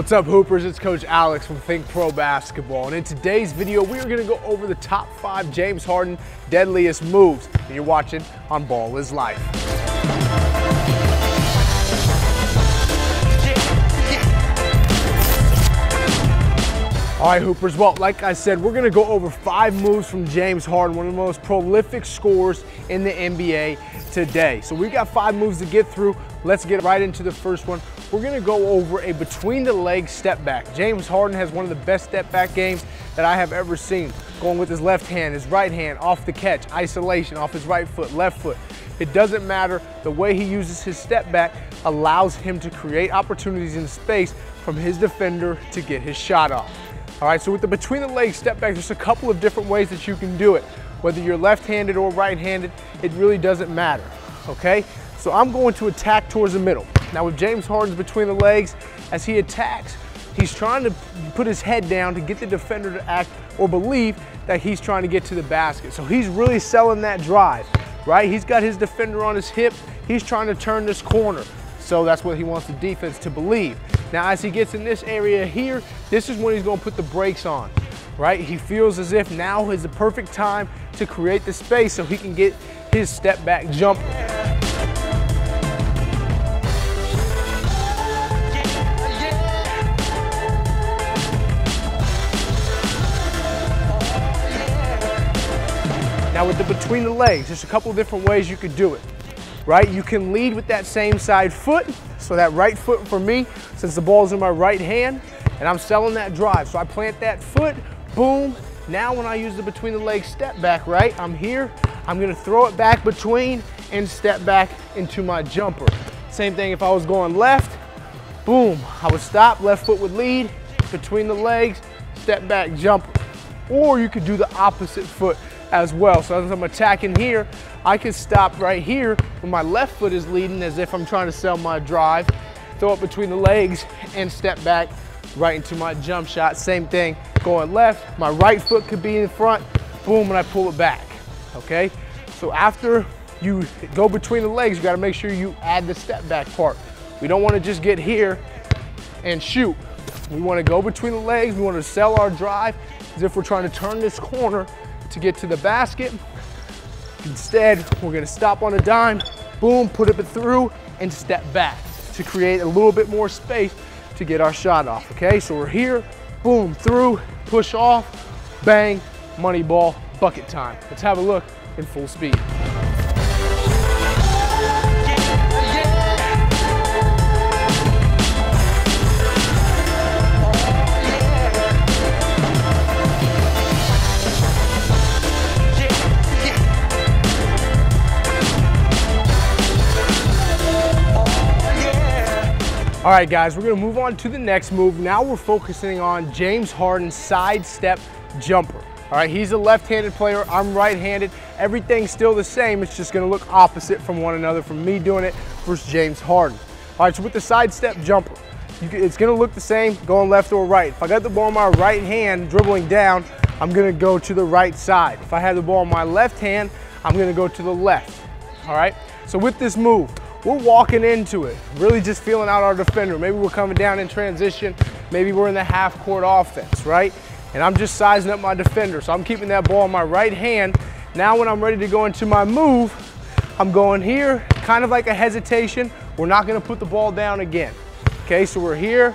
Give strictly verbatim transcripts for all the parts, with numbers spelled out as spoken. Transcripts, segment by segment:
What's up, Hoopers? It's Coach Alex from ThincPro Basketball, and in today's video we are going to go over the top five James Harden deadliest moves, and you're watching on Ball is Life. All right, Hoopers, well, like I said, we're going to go over five moves from James Harden, one of the most prolific scorers in the N B A today. So we've got five moves to get through. Let's get right into the first one. We're going to go over a between-the-leg step back. James Harden has one of the best step back games that I have ever seen, going with his left hand, his right hand, off the catch, isolation, off his right foot, left foot. It doesn't matter. The way he uses his step back allows him to create opportunities in space from his defender to get his shot off. All right, so with the between-the-leg step back, there's a couple of different ways that you can do it. Whether you're left-handed or right-handed, it really doesn't matter, okay? So I'm going to attack towards the middle. Now with James Harden's between the legs, as he attacks, he's trying to put his head down to get the defender to act or believe that he's trying to get to the basket. So he's really selling that drive, right? He's got his defender on his hip. He's trying to turn this corner. So that's what he wants the defense to believe. Now as he gets in this area here, this is when he's going to put the brakes on, right? He feels as if now is the perfect time to create the space so he can get his step back jumper. Now with the between the legs, there's a couple different ways you could do it, right? You can lead with that same side foot. So that right foot for me, since the ball's in my right hand, and I'm selling that drive. So I plant that foot, boom. Now when I use the between the legs step back, right, I'm here, I'm gonna throw it back between and step back into my jumper. Same thing if I was going left, boom. I would stop, left foot would lead, between the legs, step back jumper. Or you could do the opposite foot as well. So as I'm attacking here, I can stop right here when my left foot is leading as if I'm trying to sell my drive, throw it between the legs and step back right into my jump shot. Same thing, going left, my right foot could be in front, boom, and I pull it back, okay? So after you go between the legs, you gotta make sure you add the step back part. We don't wanna just get here and shoot. We wanna go between the legs, we wanna sell our drive as if we're trying to turn this corner to get to the basket. Instead, we're gonna stop on a dime, boom, put it through, and step back to create a little bit more space to get our shot off, okay? So we're here, boom, through, push off, bang, money ball, bucket time. Let's have a look in full speed. All right, guys, we're gonna move on to the next move. Now we're focusing on James Harden's sidestep jumper. All right, he's a left-handed player, I'm right-handed. Everything's still the same, it's just gonna look opposite from one another from me doing it versus James Harden. All right, so with the sidestep jumper, you can, it's gonna look the same going left or right. If I got the ball in my right hand dribbling down, I'm gonna go to the right side. If I had the ball in my left hand, I'm gonna go to the left, all right? So with this move, we're walking into it, really just feeling out our defender. Maybe we're coming down in transition. Maybe we're in the half court offense, right? And I'm just sizing up my defender. So I'm keeping that ball in my right hand. Now when I'm ready to go into my move, I'm going here, kind of like a hesitation. We're not gonna put the ball down again. Okay, so we're here,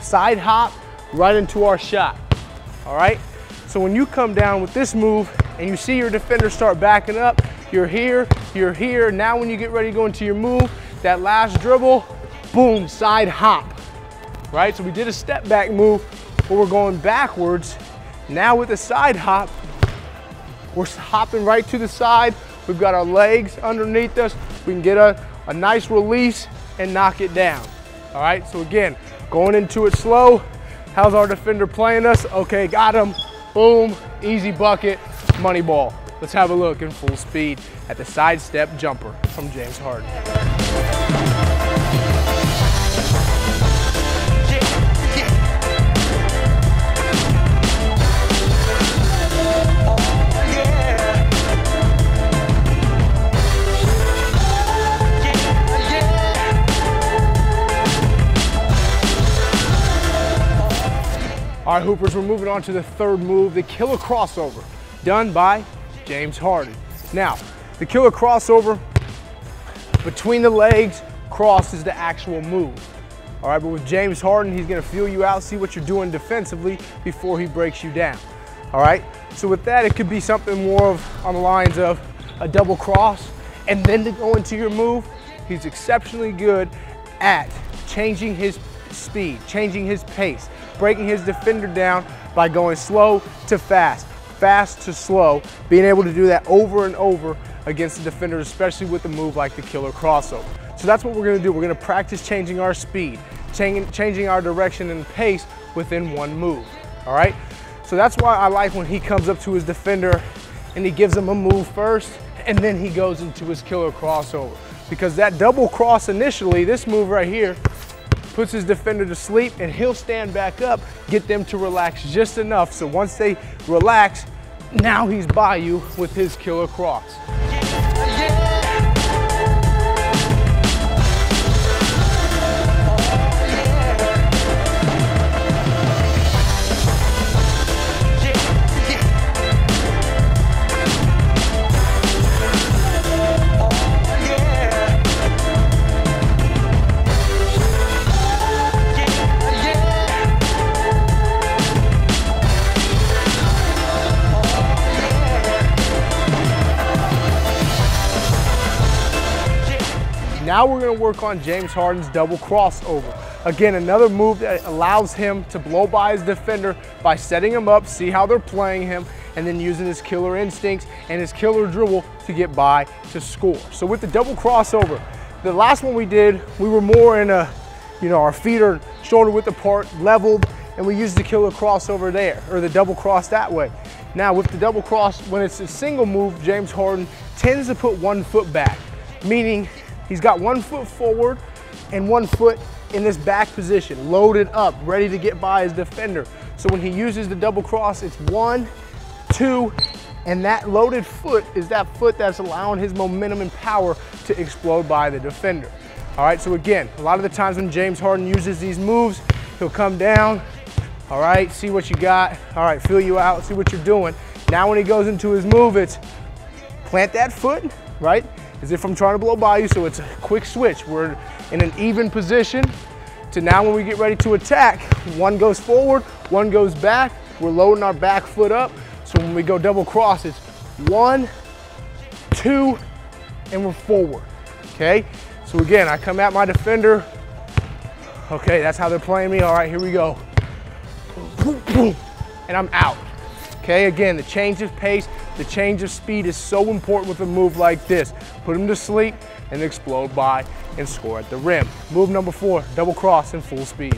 side hop, right into our shot, all right? So when you come down with this move and you see your defender start backing up, you're here, you're here. Now when you get ready to go into your move, that last dribble, boom, side hop, right? So we did a step back move, but we're going backwards. Now with the side hop, we're hopping right to the side. We've got our legs underneath us. We can get a, a nice release and knock it down, all right? So again, going into it slow. How's our defender playing us? Okay, got him, boom, easy bucket, money ball. Let's have a look in full speed at the sidestep jumper from James Harden. All right, Hoopers, we're moving on to the third move, the killer crossover, done by James Harden. Now, the killer crossover, between the legs, cross is the actual move. All right, but with James Harden, he's gonna feel you out, see what you're doing defensively before he breaks you down. All right, so with that, it could be something more of on the lines of a double cross, and then to go into your move, he's exceptionally good at changing his speed, changing his pace, breaking his defender down by going slow to fast, fast to slow, being able to do that over and over against the defender, especially with a move like the killer crossover. So that's what we're gonna do. We're gonna practice changing our speed, changing our direction and pace within one move, all right? So that's why I like when he comes up to his defender and he gives him a move first, and then he goes into his killer crossover. Because that double cross initially, this move right here, puts his defender to sleep, and he'll stand back up, get them to relax just enough, so once they relax, now he's by you with his killer cross. Now we're gonna work on James Harden's double crossover. Again, another move that allows him to blow by his defender by setting him up, see how they're playing him, and then using his killer instincts and his killer dribble to get by to score. So with the double crossover, the last one we did, we were more in a, you know, our feet are shoulder width apart, leveled, and we used the killer crossover there, or the double cross that way. Now with the double cross, when it's a single move, James Harden tends to put one foot back, meaning he's got one foot forward and one foot in this back position, loaded up, ready to get by his defender. So when he uses the double cross, it's one, two, and that loaded foot is that foot that's allowing his momentum and power to explode by the defender. All right, so again, a lot of the times when James Harden uses these moves, he'll come down, all right, see what you got, all right, feel you out, see what you're doing. Now when he goes into his move, it's plant that foot, right? As if I'm trying to blow by you, so it's a quick switch. We're in an even position to now when we get ready to attack, one goes forward, one goes back. We're loading our back foot up, so when we go double cross, it's one, two, and we're forward, okay? So again, I come at my defender. Okay, that's how they're playing me. All right, here we go. And I'm out, okay? Again, the change of pace, the change of speed is so important with a move like this. Put him to sleep and explode by and score at the rim. Move number four, double cross in full speed.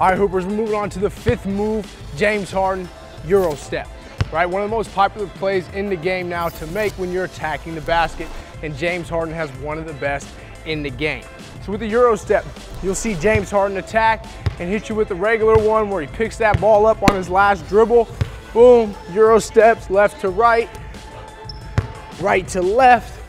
All right, Hoopers, we're moving on to the fifth move, James Harden, Eurostep. Right, one of the most popular plays in the game now to make when you're attacking the basket, and James Harden has one of the best in the game. So with the Eurostep, you'll see James Harden attack and hit you with the regular one where he picks that ball up on his last dribble, boom, Eurosteps left to right, right to left,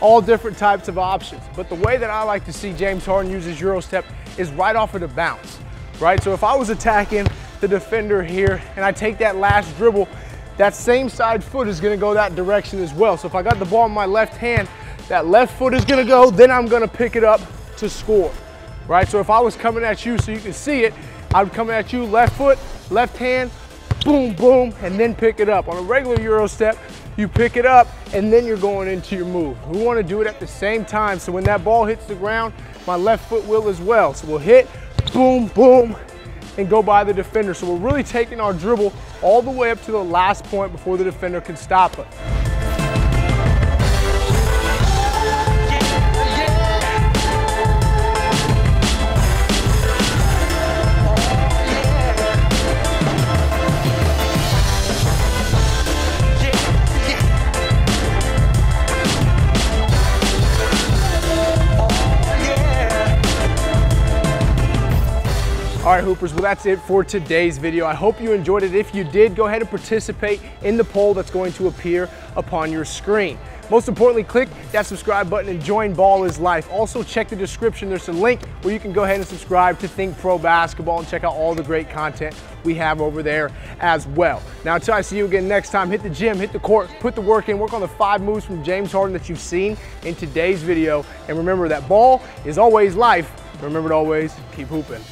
all different types of options. But the way that I like to see James Harden use his Eurostep is right off of the bounce. Right, so if I was attacking the defender here and I take that last dribble, that same side foot is gonna go that direction as well. So if I got the ball in my left hand, that left foot is gonna go, then I'm gonna pick it up to score. Right, so if I was coming at you so you can see it, I'd come at you left foot, left hand, boom, boom, and then pick it up. On a regular Euro step, you pick it up and then you're going into your move. We wanna do it at the same time. So when that ball hits the ground, my left foot will as well. So we'll hit, boom, boom, and go by the defender. So we're really taking our dribble all the way up to the last point before the defender can stop us. All right, Hoopers, well, that's it for today's video. I hope you enjoyed it. If you did, go ahead and participate in the poll that's going to appear upon your screen. Most importantly, click that subscribe button and join Ball is Life. Also, check the description. There's a link where you can go ahead and subscribe to ThincPro Basketball and check out all the great content we have over there as well. Now, until I see you again next time, hit the gym, hit the court, put the work in, work on the five moves from James Harden that you've seen in today's video. And remember that ball is always life. Remember to always keep hooping.